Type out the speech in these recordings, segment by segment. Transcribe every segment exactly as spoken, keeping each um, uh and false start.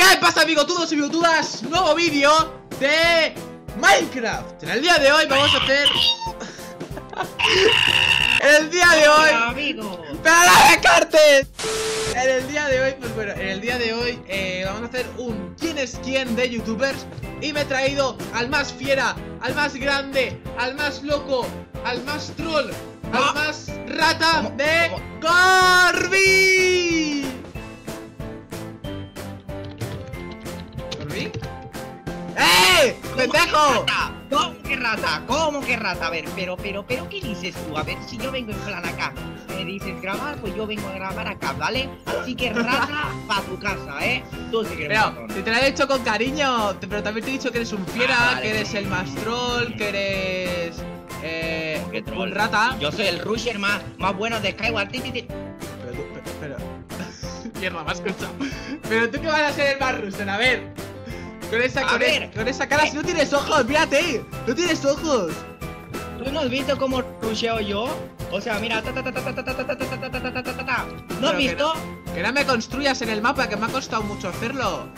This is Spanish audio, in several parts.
¿Qué pasa, bigotudos y bigotudas? Nuevo vídeo de Minecraft. En el día de hoy vamos a hacer... el día de hoy... amigo. ¡Pero no me cortes! En el día de hoy, pues bueno, en el día de hoy eh, vamos a hacer un ¿quién es quién de youtubers? Y me he traído al más fiera, al más grande, al más loco, al más troll, al ah. más rata ¿Cómo? de Corbi. ¡Eh! ¡Pendejo! ¿Cómo que rata? ¿Cómo que rata? A ver, pero, pero, pero, ¿qué dices tú? A ver, si yo vengo en plan acá, me dices grabar, pues yo vengo a grabar acá, ¿vale? Así que rata, pa' tu casa, ¿eh? Tú sí que eres un ratón. Si te lo he hecho con cariño, pero también te he dicho que eres un fiera, ah, vale, que eres sí. el más troll, que eres... Eh... Que troll. Un rata. Yo soy el rusher más, más bueno de Skyward. Pero, pero... Mierda, me has escuchado. Pero tú que vas a ser el más rusher, a ver... Con esa, con, ver, con esa cara, eh. si no tienes ojos, mírate, no tienes ojos. ¿Tú no has visto cómo rusheo yo? O sea, mira, ta ta ta ta ta ta ta ta ta ta ta ta ta ta. ¿No has visto? Que no, que no me construyas en el mapa, que me ha costado mucho hacerlo.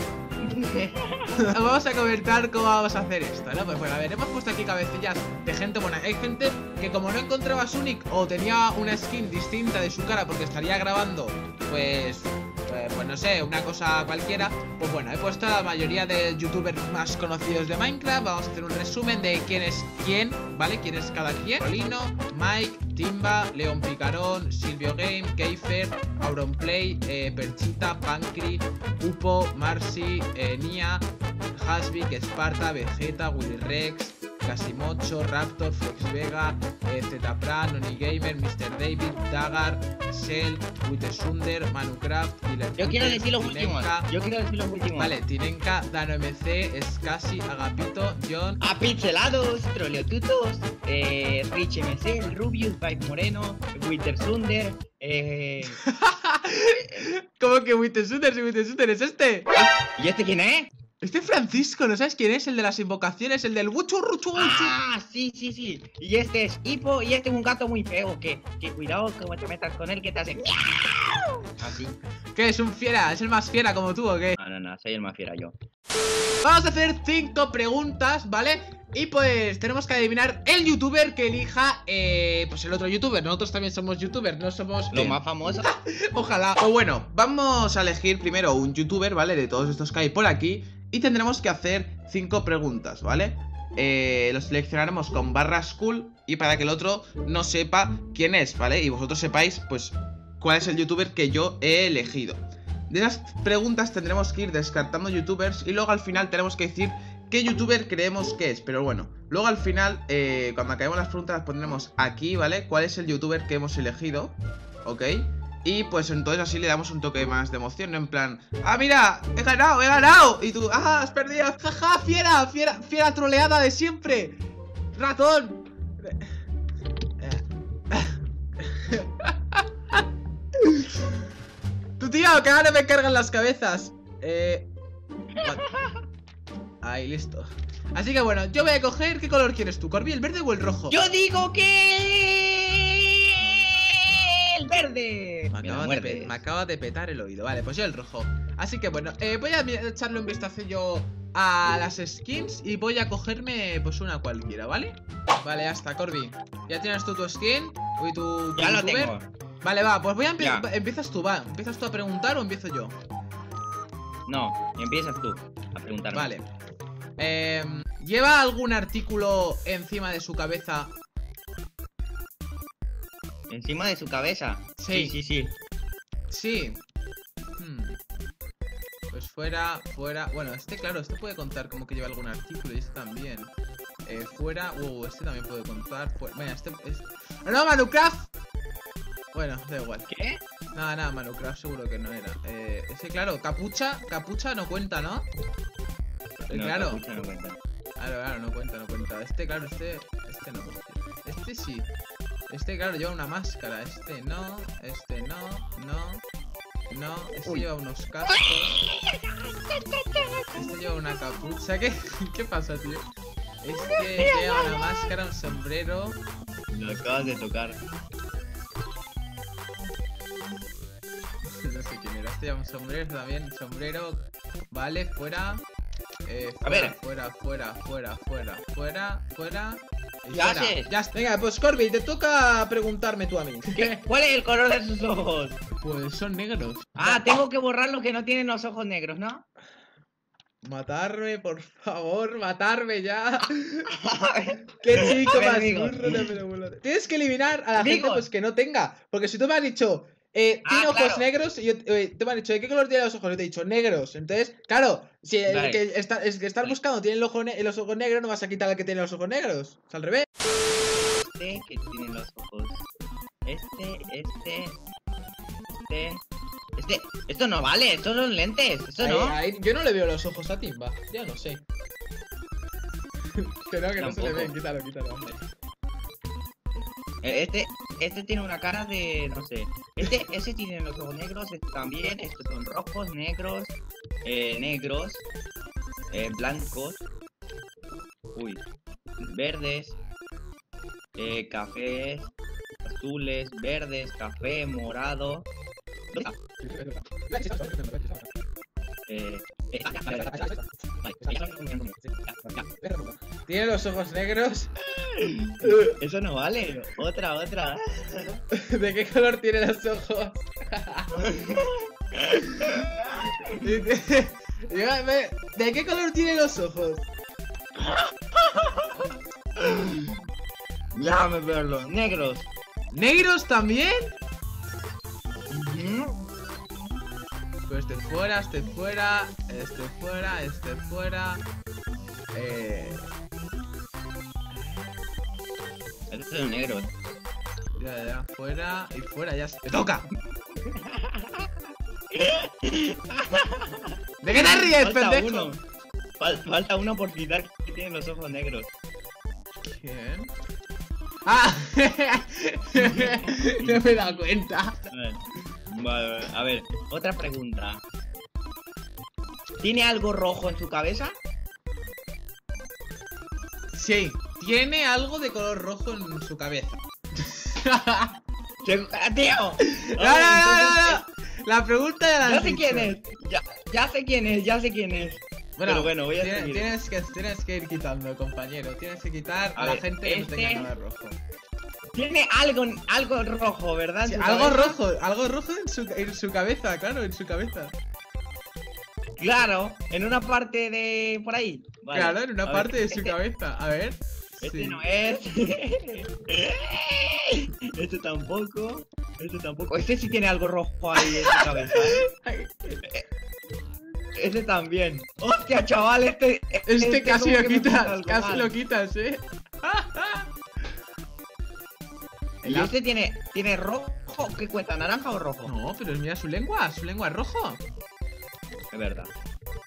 Vamos a comentar cómo vamos a hacer esto, ¿no? Pues bueno, a ver, hemos puesto aquí cabecillas de gente buena. Hay gente que como no encontraba su nick o tenía una skin distinta de su cara porque estaría grabando, pues... pues no sé, una cosa cualquiera. Pues bueno, he puesto a la mayoría de youtubers más conocidos de Minecraft. Vamos a hacer un resumen de quién es quién, ¿vale? Quién es cada quien. Lino, Mike, Timba, León Picarón, Silvio Game, Keifer, Auron Play, eh, Perchita, Pancry, Upo, Marcy, eh, Nia, Hasbik, Esparta, Vegetta, Willy Rex, Casimocho, Raptor, Fox Vega, eh, NoniGamer, míster David, Dagar, Shell, WinterSunder, ManuCraft, Tinenka. Yo quiero decir los últimos. Yo quiero decir los últimos. Vale, Tinenka, DanoMC, Escasi, Agapito, John, Apixelados, Troleotutos, eh, RichMC, Rubius, Vibe Moreno, WinterSunder, eh. ¿Cómo que WinterSunder? Si WinterSunder es este. ¿Y este quién es? Este Francisco, ¿no sabes quién es? El de las invocaciones, el del wuchu, ruchu, wuchu. Ah, sí, sí, sí. Y este es Hipo, y este es un gato muy feo. Que, que cuidado como te metas con él, que te hace... Así. ¿Qué? ¿Es un fiera? ¿Es el más fiera como tú o qué? No, no, no, soy el más fiera yo. Vamos a hacer cinco preguntas, ¿vale? Y pues tenemos que adivinar el youtuber que elija, eh, pues el otro youtuber. Nosotros también somos youtubers, no somos... Los eh, más famosos. Ojalá. O bueno, vamos a elegir primero un youtuber, ¿vale? De todos estos que hay por aquí. Y tendremos que hacer cinco preguntas, ¿vale? Eh, lo seleccionaremos con barras cool y para que el otro no sepa quién es, ¿vale? Y vosotros sepáis, pues, cuál es el youtuber que yo he elegido. De las preguntas tendremos que ir descartando youtubers y luego al final tenemos que decir qué youtuber creemos que es. Pero bueno, luego al final, eh, cuando acabemos las preguntas las pondremos aquí, ¿vale? ¿Cuál es el youtuber que hemos elegido? ¿Ok? Y pues entonces así le damos un toque más de emoción, ¿no? En plan, ¡ah, mira! ¡He ganado! ¡He ganado! Y tú, ¡ah, has perdido! ¡Ja, ja! ¡Fiera! ¡Fiera! ¡Fiera troleada de siempre! ¡Ratón! ¡Tu tío! ¡Que ahora me cargan las cabezas! Eh... Ahí, listo. Así que bueno, yo voy a coger... ¿Qué color quieres tú, Corby? ¿El verde o el rojo? ¡Yo digo que... verde! Me acaba, Mira, de me acaba de petar el oído. Vale, pues yo el rojo. Así que bueno, eh, voy a echarle un vistacillo a las skins y voy a cogerme pues una cualquiera, ¿vale? Vale, ya está, Corby. Ya tienes tú tu skin y tu... Ya lo tengo. Vale, va, pues voy a empezar. Empiezas tú, va. ¿Empiezas tú a preguntar o empiezo yo? No, empiezas tú a preguntar. Vale. Eh, ¿Lleva algún artículo encima de su cabeza? ¿Encima de su cabeza? Sí, sí, sí. Sí. sí. Hmm. Pues fuera, fuera... Bueno, este claro, este puede contar como que lleva algún artículo y este también. Eh, fuera... Uh, este también puede contar... Fuera... Bueno, este... este... ¡No, ManuCraft! Bueno, da igual. ¿Qué? Nada, nada, ManuCraft seguro que no era. Eh, ese claro, capucha, capucha no cuenta, ¿no? Eh, no claro. Capucha no cuenta. Claro, claro, no cuenta, no cuenta. Este claro, este... Este no. Este sí. Este, claro, lleva una máscara. Este no, este no, no, no. Este Uy. lleva unos cascos. Este lleva una capucha. ¿Qué, ¿Qué pasa, tío? Este lleva una máscara, un sombrero. Lo acabas de tocar. No sé quién era. este ya un sombrero también, sombrero. Vale, fuera. Eh, fuera, a ver. Fuera, fuera, fuera, fuera, fuera, fuera. ¿Qué haces? Ya está. Venga, pues Corby, te toca preguntarme tú a mí. ¿Qué? ¿Cuál es el color de sus ojos? Pues son negros. Ah, tengo que borrar los que no tienen los ojos negros, ¿no? Matarme, por favor, matarme ya. Qué chico más burro de pelobolate. Tienes que eliminar a la amigos. gente pues, que no tenga. Porque si tú me has dicho, eh, tiene ah, ojos claro. negros, y yo eh, te me has dicho, ¿de qué color tiene los ojos? Yo te he dicho, negros. Entonces, claro, si el vale. que está, el que estás buscando tiene el ojo los ojos negros, no vas a quitar al que tiene los ojos negros. Es al revés. Este que tiene los ojos. Este, este, este. Este, esto no vale, estos son lentes, esto no. Ahí, ahí, yo no le veo los ojos a Timba, ya no sé. Que no, que Tampoco. no se le ven, quítalo, quítalo, hombre. Este, este tiene una cara de, no sé. Este, ese tiene los ojos negros, este también, estos son rojos, negros, eh, negros, eh, blancos, uy, verdes, eh, cafés, azules, verdes, café, morado. Tiene los ojos negros. Eso no vale. Otra, otra. ¿De qué color tiene los ojos? ¿De qué color tiene los ojos? Déjame verlo. Negros. ¿Negros también? Pues este fuera, este fuera, este fuera, este fuera. Eh... Este es negro. Ya, ya, fuera y fuera, ya se te toca. ¿De qué te ríes, falta pendejo? Uno. Fal falta uno por quitar que tiene los ojos negros. ¿Quién? ¡Ah! No me he dado cuenta. Vale, vale, a ver, otra pregunta. ¿Tiene algo rojo en su cabeza? Sí, tiene algo de color rojo en su cabeza. ¡Tío! No, no, no, no. La pregunta de la... Ya sé quién es, ya, ya sé quién es, ya sé quién es. Bueno, pero bueno, voy a seguir. Tienes que, tienes que ir quitando, compañero. Tienes que quitar a, a ver, la gente este... que no tenga nada rojo. Tiene algo, algo rojo, ¿verdad? Sí, algo cabeza? rojo, algo rojo en su, en su cabeza, claro, en su cabeza. Claro, en una parte de... por ahí. Vale. Claro, en una a parte ver, de su este, cabeza, a ver. Este sí. no es. Este tampoco, este tampoco. Este sí tiene algo rojo ahí en su cabeza. Este también. Hostia, chaval, este... Este, este casi lo quitas, casi mal. lo quitas, eh. ¿Y este tiene, tiene rojo? ¿Qué cuenta? ¿Naranja o rojo? No, pero mira su lengua, su lengua es rojo. Es verdad.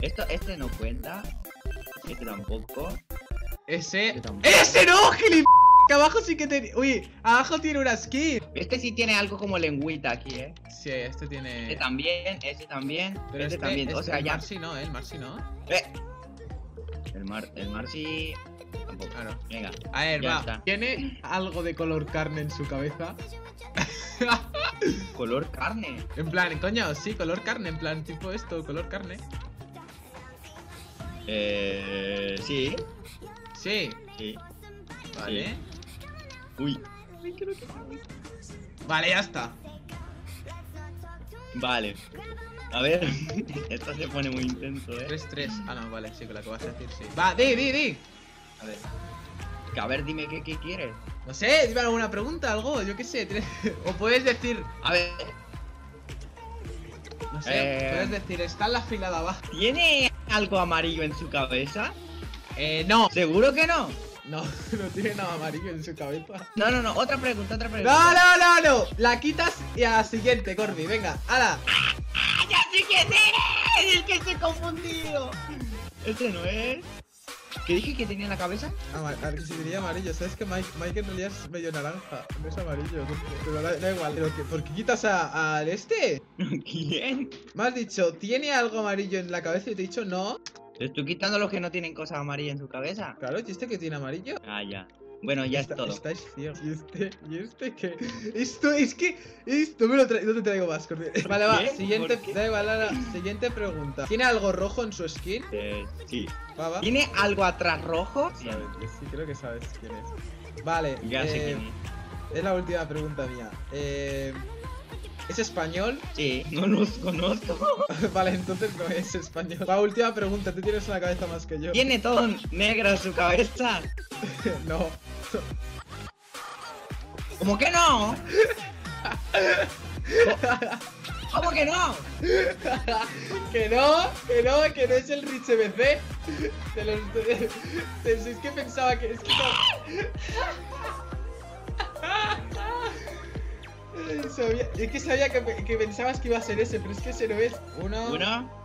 Esto, este no cuenta. Este tampoco. Ese... Este tampoco. ¡Ese no, gilip! Que abajo sí que tiene... Uy, abajo tiene una skin. Este sí tiene algo como lengüita aquí, eh. Sí, este tiene... Este también, este también. Pero este, este también, este, o sea, el ya... Marcy no, eh, el Marcy no. Eh. El Mar... el Marcy... Tampoco. Claro. Venga, a ver, va. Está. ¿Tiene algo de color carne en su cabeza? ¿Color carne? En plan, coño, sí, color carne, en plan, tipo esto, color carne. Eh... Sí. Sí. Sí. Vale. Sí. Uy. Vale, ya está. Vale. A ver, esto se pone muy intenso, eh. tres tres. Ah, no, vale, sí, con la que vas a decir, sí. Va, di, di, di. A ver, que a ver, dime qué, qué quieres. No sé, dime alguna pregunta, algo, yo qué sé. Tienes... O puedes decir... A ver... No sé, eh... puedes decir, está en la fila de abajo. ¿Tiene algo amarillo en su cabeza? Eh, no. ¿Seguro que no? No, no tiene nada amarillo en su cabeza. No, no, no, otra pregunta, otra pregunta. No, no, no, no, la quitas y a la siguiente, Corby, venga, ala. ¡Ah, ah, ya sé quién eres! ¡El que estoy confundido! Este no es... ¿Qué dije que tenía en la cabeza? A ver, si tenía amarillo, ¿sabes que Mike, Mike en realidad es medio naranja? No es amarillo, pero da, da igual. Pero que, ¿por qué quitas al este? ¿Quién? Me has dicho, ¿tiene algo amarillo en la cabeza? Y te he dicho no. Estoy quitando los que no tienen cosas amarillas en su cabeza. Claro, ¿y este que tiene amarillo? Ah, ya. Bueno, ya está, es todo. Estáis ciegos. ¿Y este? ¿Y este qué? Esto es que... Esto me lo traigo... No te traigo más, Corbi. Vale, va. Siguiente, da igual a la siguiente pregunta. ¿Tiene algo rojo en su skin? Eh, sí. Va, va. ¿Tiene algo atrás rojo? Sí, sí, creo que sabes quién es. Vale. Ya eh, sé quién es. Es la última pregunta mía. Eh... ¿Es español? Sí, no los conozco. Vale, entonces no es español. La última pregunta, tú tienes una cabeza más que yo. ¿Tiene todo negro en su cabeza? No. ¿Cómo que no? ¿Cómo que no? Que no, que no, que no es el Rich B C. De los... De, de, de, es que pensaba que... Es que no... Sabía, es que sabía que, que pensabas que iba a ser ese, pero es que ese no es. Uno. Uno.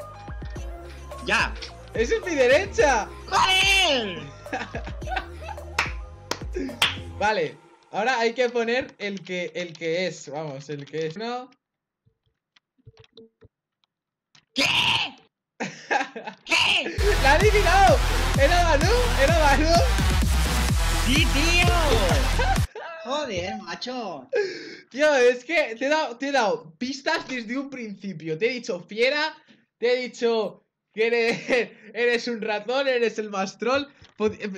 ¡Ya! ¡Ese es mi derecha! ¡Joder! Vale, ahora hay que poner el que, el que es. Vamos, el que es. Uno. ¿Qué? ¿Qué? ¡La ha adivinado! ¡Era Balú! ¡Era Balú! ¡Sí, tío! Joder, macho. Tío, es que te he, dado, te he dado pistas desde un principio. Te he dicho fiera, te he dicho que eres, eres un ratón, eres el más troll.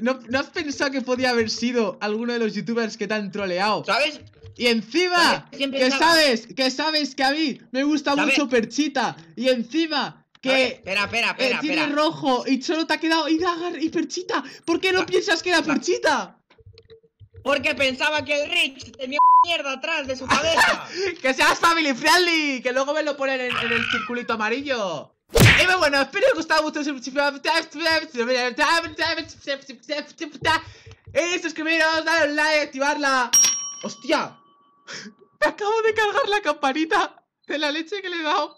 ¿No, ¿No has pensado que podía haber sido alguno de los youtubers que te han troleado? ¿Sabes? Y encima, que sabes, que sabes que a mí me gusta ¿Sabes? mucho Perchita. Y encima... Que espera, espera, espera, eh, tiene espera. rojo y solo te ha quedado y Dagar y Perchita. ¿Por qué no piensas que era Perchita? Porque pensaba que el Rich tenía mierda atrás de su cabeza. ¡Que seas family friendly! Que luego me lo ponen en, en el circulito amarillo. Y eh, bueno, espero que os haya gustado. Eh, suscribiros, darle un like, activarla. ¡Hostia! Me acabo de cargar la campanita de la leche que le he dado.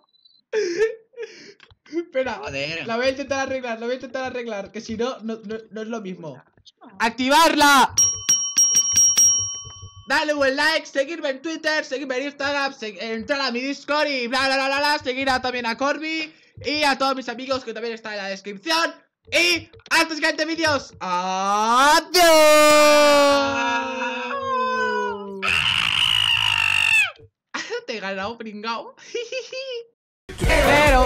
Espera, Joder. la voy a intentar arreglar, la voy a intentar arreglar. Que si no, no, no, no es lo mismo. ¡Activarla! Dale un like, seguirme en Twitter, seguirme en Instagram, entrar a mi Discord y bla bla bla bla, bla. Seguir a, también a Corbi y a todos mis amigos que también están en la descripción. Y hasta los siguientes vídeos. ¡Adiós! Te he ganado, pringao. Pero